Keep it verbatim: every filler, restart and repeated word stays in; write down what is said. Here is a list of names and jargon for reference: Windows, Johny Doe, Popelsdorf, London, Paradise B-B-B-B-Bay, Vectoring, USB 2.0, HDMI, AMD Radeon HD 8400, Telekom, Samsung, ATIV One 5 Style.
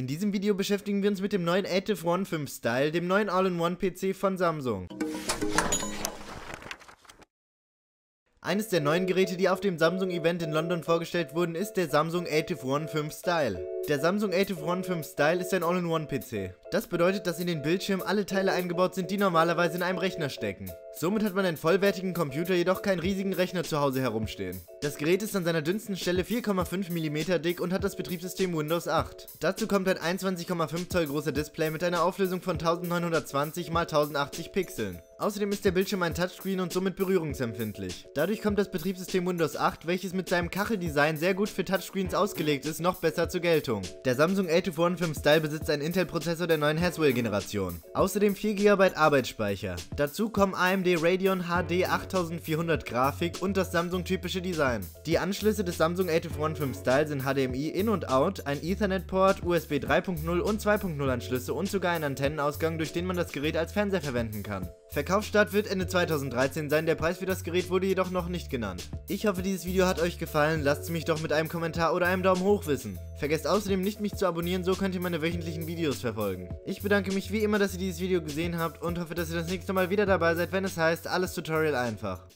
In diesem Video beschäftigen wir uns mit dem neuen A T I V One fünf Style, dem neuen All-in-One P C von Samsung. Eines der neuen Geräte, die auf dem Samsung-Event in London vorgestellt wurden, ist der Samsung A T I V One fünf Style. Der Samsung A T I V One fünf Style ist ein All-in-One P C. Das bedeutet, dass in den Bildschirm alle Teile eingebaut sind, die normalerweise in einem Rechner stecken. Somit hat man einen vollwertigen Computer, jedoch keinen riesigen Rechner zu Hause herumstehen. Das Gerät ist an seiner dünnsten Stelle vier Komma fünf Millimeter dick und hat das Betriebssystem Windows acht. Dazu kommt ein einundzwanzig Komma fünf Zoll großer Display mit einer Auflösung von neunzehnhundertzwanzig mal tausendachtzig Pixeln. Außerdem ist der Bildschirm ein Touchscreen und somit berührungsempfindlich. Dadurch kommt das Betriebssystem Windows acht, welches mit seinem Kacheldesign sehr gut für Touchscreens ausgelegt ist, noch besser zur Geltung. Der Samsung A T I V One fünf Style besitzt einen Intel-Prozessor der neuen Haswell-Generation. Außerdem vier Gigabyte Arbeitsspeicher. Dazu kommen A M D Radeon H D achttausendvierhundert Grafik und das Samsung-typische Design. Die Anschlüsse des Samsung A T I V One fünf Style sind H D M I in und out, ein Ethernet-Port, U S B drei Punkt null und zwei Punkt null Anschlüsse und sogar einen Antennenausgang, durch den man das Gerät als Fernseher verwenden kann. Verkaufsstart wird Ende zweitausenddreizehn sein, der Preis für das Gerät wurde jedoch noch nicht genannt. Ich hoffe, dieses Video hat euch gefallen, lasst es mich doch mit einem Kommentar oder einem Daumen hoch wissen. Vergesst außerdem nicht, mich zu abonnieren, so könnt ihr meine wöchentlichen Videos verfolgen. Ich bedanke mich wie immer, dass ihr dieses Video gesehen habt und hoffe, dass ihr das nächste Mal wieder dabei seid, wenn es heißt, alles Tutorial einfach.